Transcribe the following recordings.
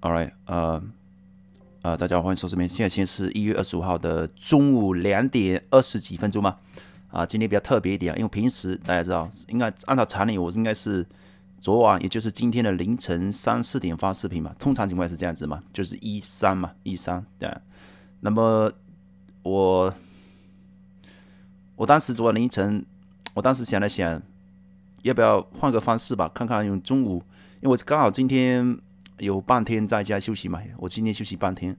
All right， 大家好，欢迎收视频。现在是1月25号的中午2点20几分钟嘛。今天比较特别一点，因为平时大家知道，应该按照常理，我应该是昨晚，也就是今天的凌晨3、4点发视频嘛。通常情况是这样子嘛，就是13嘛，13对。那么我当时昨晚凌晨，我当时想了想，要不要换个方式吧，看看用中午，因为我刚好今天。 有半天在家休息嘛？我今天休息半天，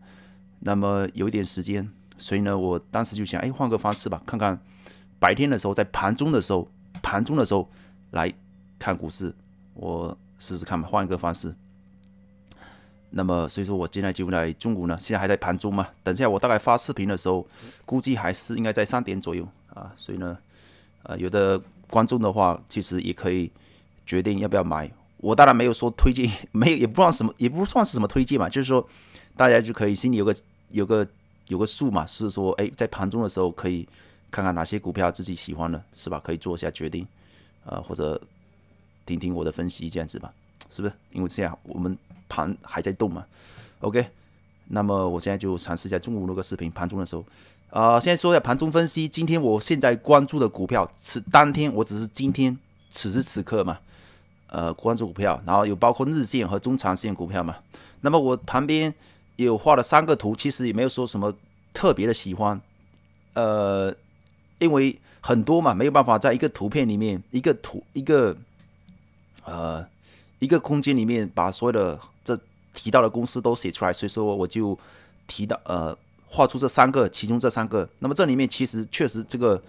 那么有一点时间，所以呢，我当时就想，哎，换个方式吧，看看白天的时候，在盘中的时候来看股市，我试试看吧，换一个方式。那么，所以说我现在就来中午呢，现在还在盘中嘛？等下我大概发视频的时候，估计还是应该在3点左右啊。所以呢，有的观众的话，其实也可以决定要不要买。 我当然没有说推荐，没有也不知道什么，也不算是什么推荐嘛，就是说大家就可以心里有个数嘛，是说哎，在盘中的时候可以看看哪些股票自己喜欢的，是吧？可以做一下决定，或者听听我的分析这样子吧，是不是？因为现在我们盘还在动嘛 ，OK。那么我现在就尝试一下中午那个视频盘中的时候，现在说一下盘中分析。今天我现在关注的股票是当天，我只是今天此时此刻嘛。 关注股票，然后有包括日线和中长线股票嘛。那么我旁边有画了3个图，其实也没有说什么特别的喜欢，因为很多嘛，没有办法在一个图片里面，一个空间里面把所有的这提到的公司都写出来，所以说我就提到画出这3个，其中这3个。那么这里面其实确实这个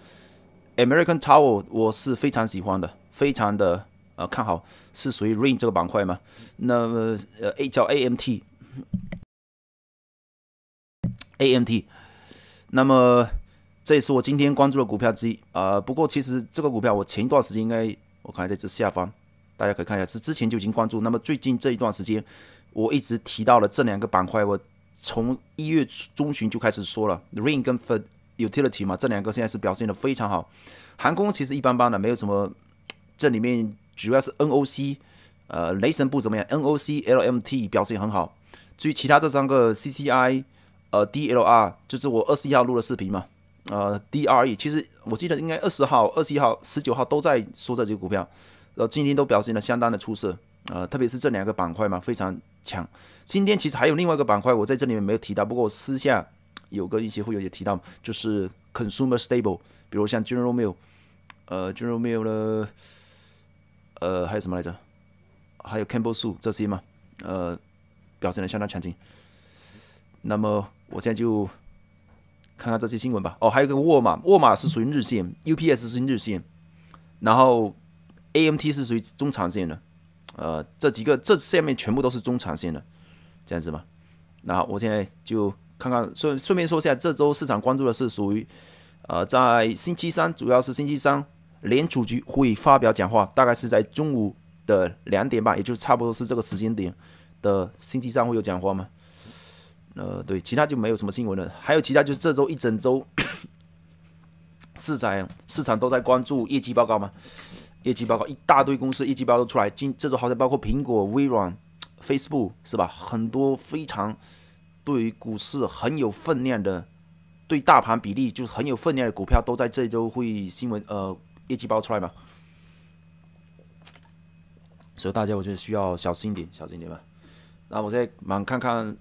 American Tower 我是非常喜欢的，非常的。 看好是属于 REIT 这个板块嘛？那么叫 AMT， 那么这也是我今天关注的股票之一不过其实这个股票我前一段时间应该我看在这下方，大家可以看一下是之前就已经关注。那么最近这一段时间，我一直提到了这2个板块，我从1月中旬就开始说了 REIT 跟 Utility 嘛，这2个现在是表现的非常好。航空其实一般般的，没有什么，这里面。 主要是 NOC， 雷神不怎么样 ，NOC、LMT 表现很好。至于其他这3个 CCI， DLR 就是我21号录的视频嘛，DRE 其实我记得应该20号、21号、19号都在说这些股票，今天都表现的相当的出色，特别是这2个板块嘛非常强。今天其实还有另外一个板块我在这里面没有提到，不过我私下有跟一些会员也提到，就是 Consumer Stable， 比如像 General Mills， General Mills 呢。 还有什么来着？还有 Campbell 数这些嘛，表现的相当强劲。那么我现在就看看这些新闻吧。哦，还有个沃尔玛是属于日线 ，UPS 是属于日线，然后 AMT 是属于中长线的。这下面全部都是中长线的，这样子嘛。然后我现在就看看，顺便说一下，这周市场关注的是属于在星期3，主要是星期3。 联储局会发表讲话，大概是在中午的2点吧，也就差不多是这个时间点的星期3会有讲话嘛。对，其他就没有什么新闻了。还有其他就是这周一整周市场都在关注业绩报告嘛，业绩报告一大堆公司业绩报告出来，这周好像包括苹果、微软、Facebook 是吧？很多非常对于股市很有分量的，对大盘比例就是很有分量的股票都在这周会新闻业绩报出来嘛，所以大家我觉得需要小心一点，小心一点吧。那我再忙看看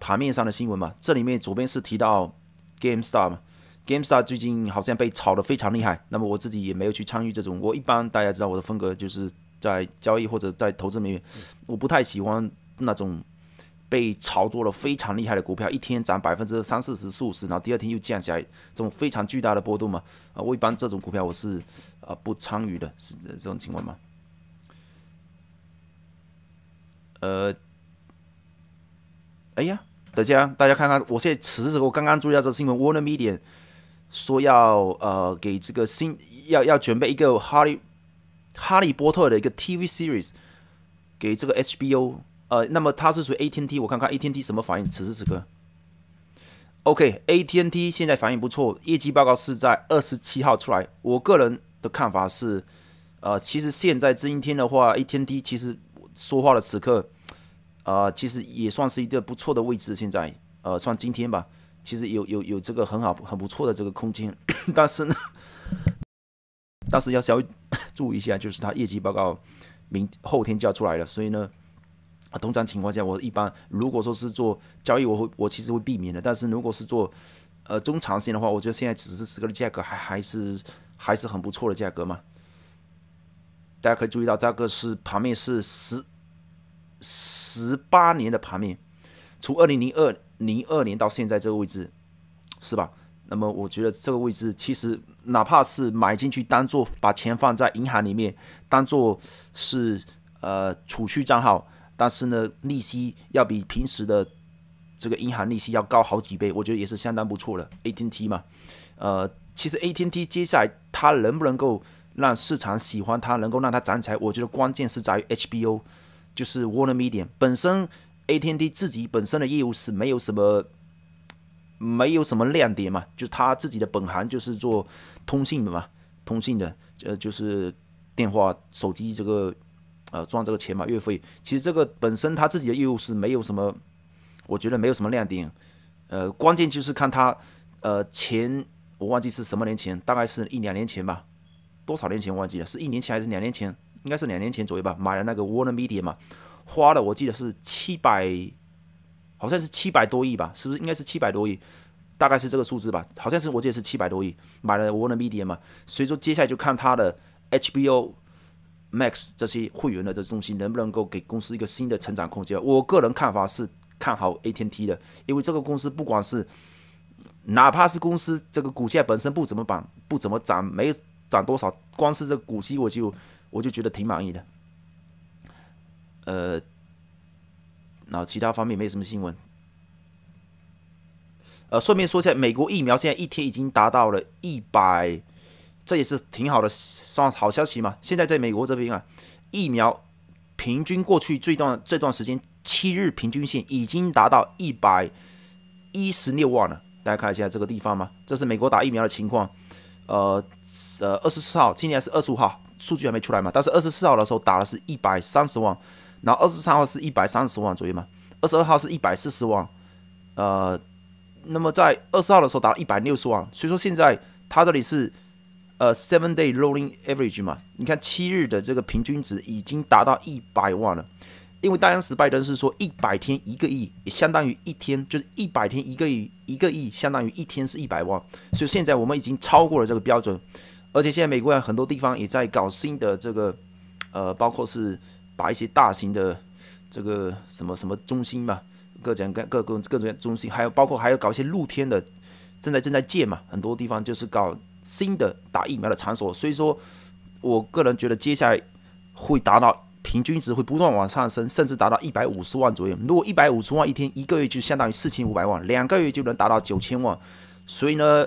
盘面上的新闻嘛。这里面左边是提到 Gamestar 嘛 ，Gamestar 最近好像被炒得非常厉害。那么我自己也没有去参与这种，我一般大家知道我的风格就是在交易或者在投资里面，我不太喜欢那种被炒作的非常厉害的股票，一天涨30%、40%、50%，然后第2天又降下来，这种非常巨大的波动嘛。我一般这种股票我是不参与的，是这种情况嘛。哎呀，等一下，大家看看，我现在此时此刻我刚刚注意到这个新闻 ，Warner Media 说要给这个要准备一个哈利波特的一个 TV series 给这个 HBO。 那么它是属于 AT&T， 我看看 AT&T 什么反应。此时此刻 ，OK，AT&T 现在反应不错，业绩报告是在27号出来。我个人的看法是，其实现在今天的话 ，AT&T 其实说话的此刻，其实也算是一个不错的位置，现在算今天吧，其实有这个很好很不错的这个空间，但是呢，要稍微注意一下，就是它业绩报告后天就要出来了，所以呢，通常情况下我一般如果说是做交易，我其实会避免的，但是如果是做中长线的话，我觉得现在此时此刻的价格还是很不错的价格嘛。大家可以注意到，这个是盘面是18年的盘面，从2002年到现在这个位置，是吧？那么我觉得这个位置其实哪怕是买进去当做把钱放在银行里面，当做是储蓄账号，但是呢利息要比平时的这个银行利息要高好几倍，我觉得也是相当不错了。AT&T 嘛，其实 AT&T 接下来它能不能够让市场喜欢它，能够让它涨起来，我觉得关键是在于 HBO， 就是 Warner Media 本身。AT&T 自己本身的业务是没有什么亮点嘛，就他自己的本行就是做通信的嘛，通信的就是电话、手机这个赚这个钱嘛，月费。其实这个本身他自己的业务是没有什么，我觉得没有什么亮点。关键就是看他前我忘记是什么年前，大概是1-2年前吧，多少年前忘记了，是1年前还是2年前？应该是2年前左右吧，买了那个 Warner Media 嘛。花了我记得是700，好像是700多亿吧，是不是？应该是700多亿，大概是这个数字吧，好像是我记得是700多亿买了 Warner Media 嘛。所以说接下来就看它的 HBO Max 这些会员的这东西能不能够给公司一个新的成长空间。我个人看法是看好 AT&T 的，因为这个公司不管是哪怕是公司这个股价本身不怎么涨，没涨多少，光是这个股息我就觉得挺满意的。然后其他方面没什么新闻。顺便说一下，美国疫苗现在一天已经达到了100，这也是挺好的，算好消息嘛。现在在美国这边啊，疫苗平均过去这段时间7日平均线已经达到116万了。大家看一下这个地方嘛，这是美国打疫苗的情况。24号，今年是25号，数据还没出来嘛，但是24号的时候打的是130万。然后23号是130万左右嘛，22号是140万，那么在20号的时候打160万，所以说现在它这里是7-day rolling average 嘛，你看7日的这个平均值已经达到100万了，因为当时拜登是说100天1个亿，也相当于一天，就是100天1个亿，相当于一天是100万，所以现在我们已经超过了这个标准，而且现在美国很多地方也在搞新的这个包括是。把一些大型的这个什么什么中心嘛，各种中心，还有包括还有搞一些露天的，正在建嘛，很多地方就是搞新的打疫苗的场所，所以说我个人觉得接下来会达到平均值会不断往上升，甚至达到150万左右。如果150万一天1个月就相当于4500万，2个月就能达到9000万，所以呢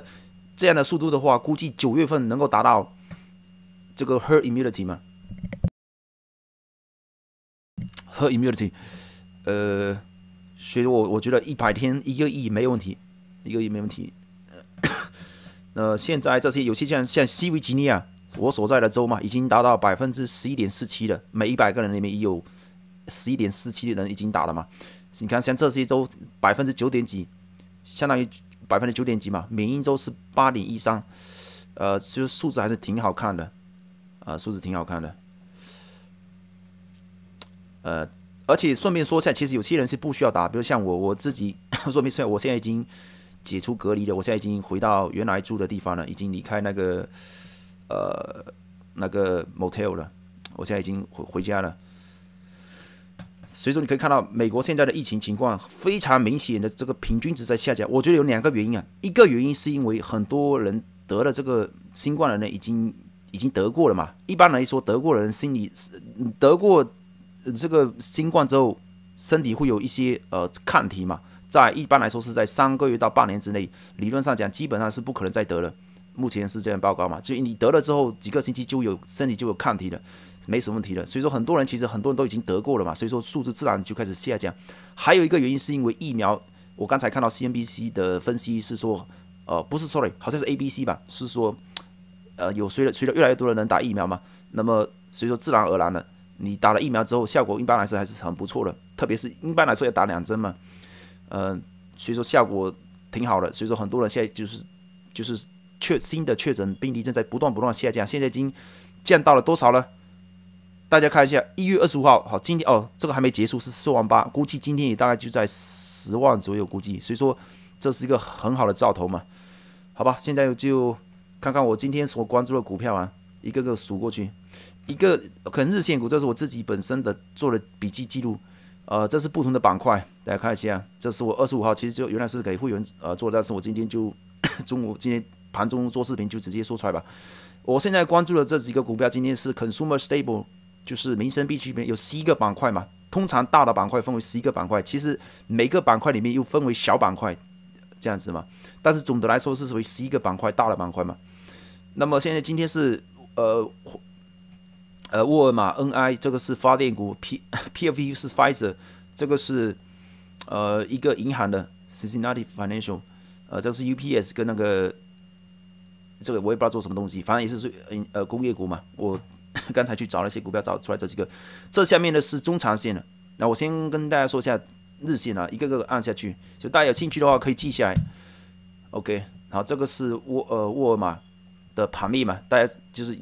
这样的速度的话，估计9月份能够达到这个 herd immunity 嘛。和 immunity， 所以我觉得100天1个亿没问题，1个亿没问题。现在这些有些像西维吉尼亚，我所在的州嘛，已经达到11.47%了，每100个人里面也有11.47的人已经打了嘛。你看像这些州9%几，相当于9%几嘛。缅因州是8.13%，就是数字还是挺好看的，数字挺好看的。而且顺便说一下，其实有些人是不需要打，比如像我自己，顺便说，我现在已经解除隔离了，我现在已经回到原来住的地方了，已经离开那个 motel 了，我现在已经回家了。所以说你可以看到美国现在的疫情情况非常明显的这个平均值在下降，我觉得有2个原因啊，一个原因是因为很多人得了这个新冠的人已经得过了嘛，一般来说得过的人心里得过。这个新冠之后，身体会有一些抗体嘛，在一般来说是在3个月到半年之内，理论上讲基本上是不可能再得了。目前是这样报告嘛，就你得了之后几个星期就有身体就有抗体了，没什么问题了。所以说很多人都已经得过了嘛，所以说数字自然就开始下降。还有一个原因是因为疫苗，我刚才看到 CNBC 的分析是说，不是 sorry， 好像是 ABC 吧，是说，有随着越来越多的人打疫苗嘛，那么所以说自然而然的。你打了疫苗之后，效果一般来说还是很不错的，特别是一般来说要打2针嘛，所以说效果挺好的，所以说很多人现在就是新的确诊病例正在不断下降，现在已经降到了多少呢？大家看一下，1月25号，好，今天哦，这个还没结束，是4万8，估计今天也大概就在10万左右，估计，所以说这是一个很好的兆头嘛，好吧，现在就看看我今天所关注的股票啊，一个个数过去，一个可能日线股，这是我自己本身的做的笔记记录，这是不同的板块，大家看一下，这是我25号，其实就原来是给会员做的，但是我今天就今天盘中做视频就直接说出来吧，我现在关注的这几个股票，今天是 Consumer Stable。就是民生必需品有11个板块嘛，通常大的板块分为11个板块，其实每个板块里面又分为小板块这样子嘛，但是总的来说是属于11个板块大的板块嘛。那么现在今天是沃尔玛 NI， 这个是发电股 ，PFV 是 Pfizer， 这个是一个银行的 Cincinnati Financial， 这是 UPS 跟那个这个我也不知道做什么东西，反正也是工业股嘛，我。刚才去找那些股票，找出来这几个，这下面的是中长线的。那我先跟大家说一下日线啊，一个个按下去，就大家有兴趣的话可以记下来。OK， 好，这个是沃尔玛的盘面嘛，大家就是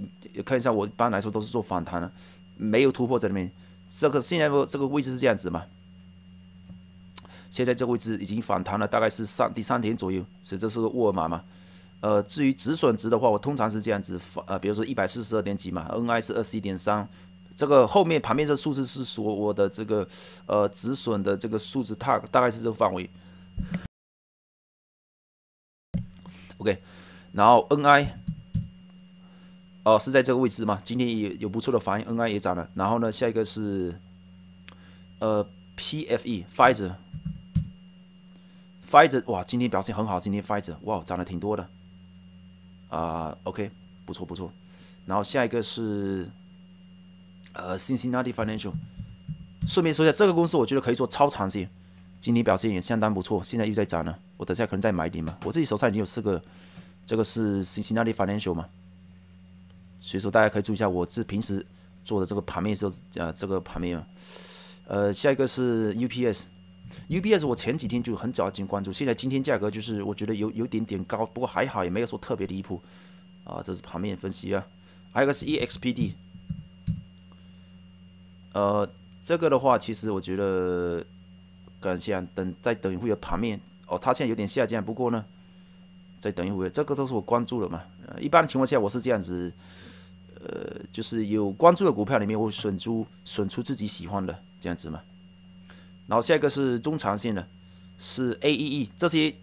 看一下，我一般来说都是做反弹的，没有突破在里面。这个现在这个位置是这样子嘛，现在这个位置已经反弹了，大概是第三天左右，所以这是个沃尔玛嘛。至于止损值的话，我通常是这样子，比如说142点几嘛 ，NI 是21.3，这个后面旁边这数字是说我的这个止损的这个数字，它大概是这个范围。OK， 然后 NI 是在这个位置嘛，今天也有不错的反应 ，NI 也涨了。然后呢，下一个是PFE Pfizer， 哇，今天表现很好，今天 Pfizer 哇涨了挺多的。OK， 不错不错。然后下一个是Cincinnati Financial， 顺便说一下，这个公司我觉得可以做超长线，今天表现也相当不错，现在又在涨了，我等一下可能再买一点嘛。我自己手上已经有4个，这个是 Cincinnati Financial 嘛，所以说大家可以注意一下，我是平时做的这个盘面是这个盘面嘛。下一个是 UPS， 我前几天就很早已经关注，现在今天价格就是我觉得有点高，不过还好也没有说特别离谱啊。这是盘面分析啊，还有一个是 EXPD， 这个的话其实我觉得感谢再等一会儿盘面哦，它现在有点下降，不过呢再等一会儿，这个都是我关注的嘛。一般情况下我是这样子，就是有关注的股票里面我选出自己喜欢的这样子嘛。然后下一个是中长线的，是 AEE， 这些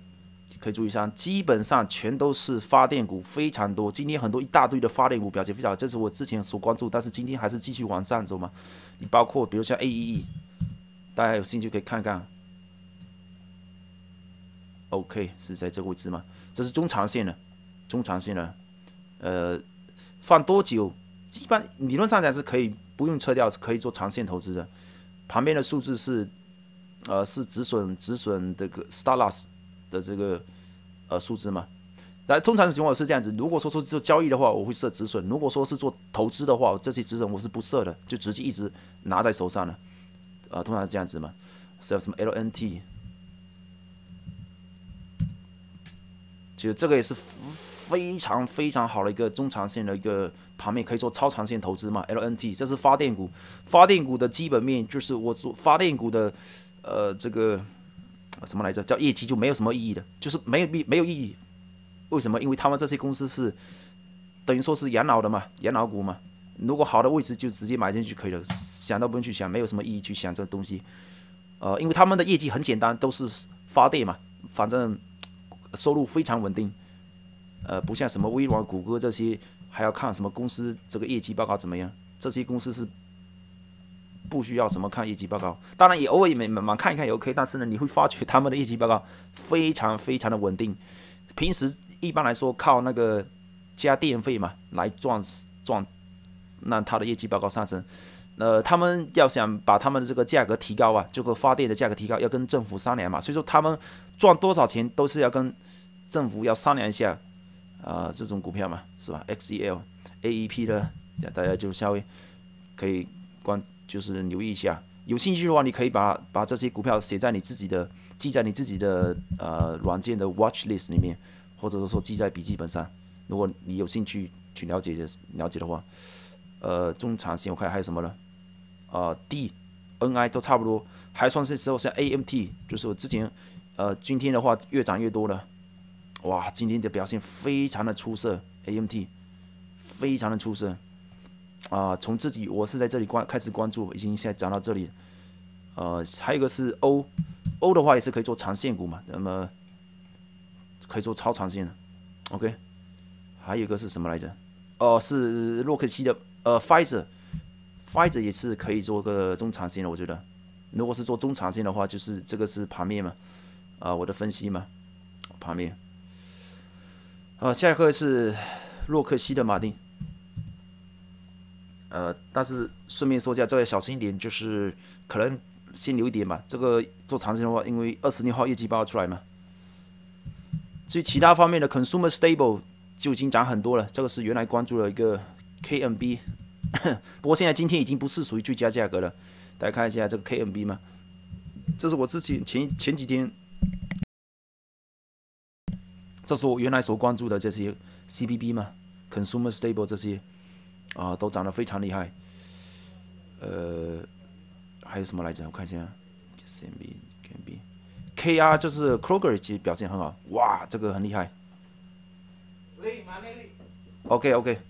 可以注意一下，基本上全都是发电股，非常多。今天很多一大堆的发电股表现非常好，这是我之前所关注，但是今天还是继续往上走嘛。你包括比如像 AEE， 大家有兴趣可以看看。OK， 是在这个位置吗？这是中长线的，中长线的，放多久？一般理论上讲是可以不用撤掉，是可以做长线投资的。旁边的数字是。是止损这个 stop loss 的这个数字嘛？那通常的情况是这样子，如果说做交易的话，我会设止损；如果说是做投资的话，这些止损我是不设的，就直接一直拿在手上了。通常是这样子嘛？像什么 LNT， 其实这个也是非常非常好的一个中长线的一个盘面，可以做超长线投资嘛 ？LNT 这是发电股，发电股的基本面就是我做发电股的。这个什么来着？叫业绩就没有什么意义的，就是没有意义。为什么？因为他们这些公司是等于说是养老的嘛，养老股嘛。如果好的位置就直接买进去可以了，想都不用去想，没有什么意义去想这个东西。因为他们的业绩很简单，都是发电嘛，反正收入非常稳定。不像什么微软、谷歌这些还要看什么公司这个业绩报告怎么样，这些公司是。不需要什么看业绩报告，当然也偶尔也蛮看一看也 OK， 但是呢，你会发觉他们的业绩报告非常非常的稳定。平时一般来说靠那个加电费嘛来赚，让他的业绩报告上升。他们要想把他们的这个价格提高啊，这个发电的价格提高要跟政府商量嘛，所以说他们赚多少钱都是要跟政府要商量一下。这种股票嘛，是吧？XEL、AEP 的，大家就稍微可以。就是留意一下。有兴趣的话，你可以把这些股票写在你自己的，记在你自己的软件的 watch list 里面，或者说记在笔记本上。如果你有兴趣去了解的话，中长线我看还有什么呢？D、NI 都差不多，还算是之后是 AMT， 就是我之前今天的话越涨越多了，哇，今天的表现非常的出色 ，AMT 非常的出色。从自己我是在这里开始关注，已经现在涨到这里。还有一个是 O 的话也是可以做长线股嘛，那么可以做超长线的 ，OK。还有一个是什么来着？是洛克希的Pfizer 也是可以做个中长线的，我觉得。如果是做中长线的话，就是这个是盘面嘛，我的分析嘛，盘面。下一个是洛克希的马丁。但是顺便说一下，这个小心一点，就是可能先留一点吧。这个做长线的话，因为26号业绩报出来嘛。至于其他方面的 Consumer Stable 就已经涨很多了，这个是原来关注了一个 KMB， 不过现在今天已经不是属于最佳价格了。大家看一下这个 KMB 嘛，这是我之前前几天，这是我原来所关注的这些 CBB 嘛 ，Consumer Stable 这些。都涨得非常厉害。还有什么来着？我看一下 KMB，KR 就是 Kroger 其实表现很好，哇，这个很厉害。OK。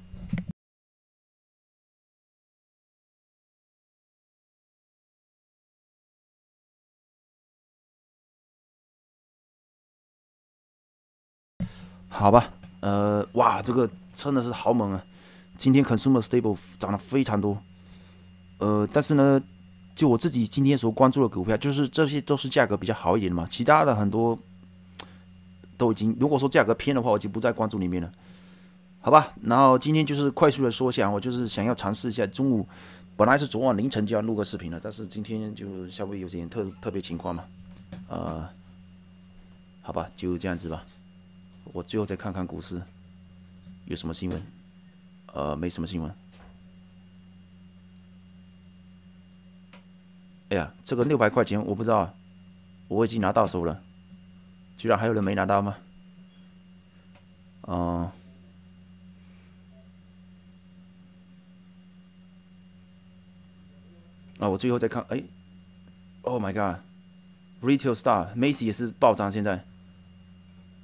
好吧，哇，这个真的是好猛啊！今天 Consumer Stable 涨了非常多，但是呢，就我自己今天所关注的股票，就是这些都是价格比较好一点的嘛，其他的很多都已经，如果说价格偏的话，我就不再关注里面了，好吧。然后今天就是快速的说一下，我就是想要尝试一下中午，本来是昨晚凌晨就要录个视频了，但是今天就稍微有点特别情况嘛，好吧，就这样子吧。我最后再看看股市有什么新闻。没什么新闻。哎呀，这个600块钱我不知道啊，我已经拿到手了，居然还有人没拿到吗？我最后再看，哎 ，Oh my God，Retail Star Macy 也是暴涨，现在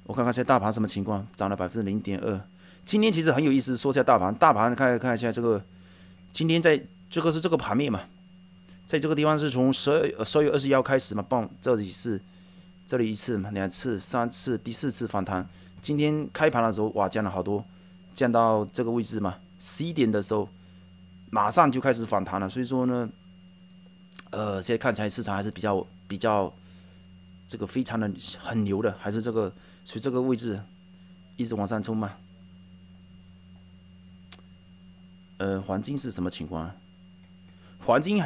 我看看现在大盘什么情况，涨了0.2%。今天其实很有意思，说一下大盘看一下这个，今天在这个是这个盘面嘛，在这个地方是从12月21开始嘛，棒，这里一次嘛，2次、3次，第4次反弹。今天开盘的时候，哇，降了好多，降到这个位置嘛，11点的时候马上就开始反弹了。所以说呢，现在看起来市场还是比较这个非常的很牛的，还是这个，所以这个位置一直往上冲嘛。黄金是什么情况啊？黄金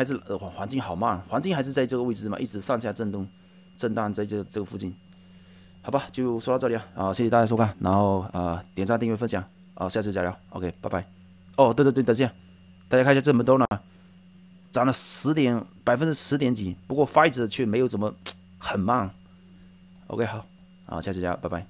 好慢，黄金还是在这个位置嘛，一直上下震荡在这个附近。好吧，就说到这里啊，谢谢大家收看，然后点赞、订阅、分享，下次再聊 ，OK， 拜拜。哦，对，等一下，大家看一下这门都呢，涨了10点几，不过 Pfizer 却没有怎么很慢。OK， 好，下次再聊，拜拜。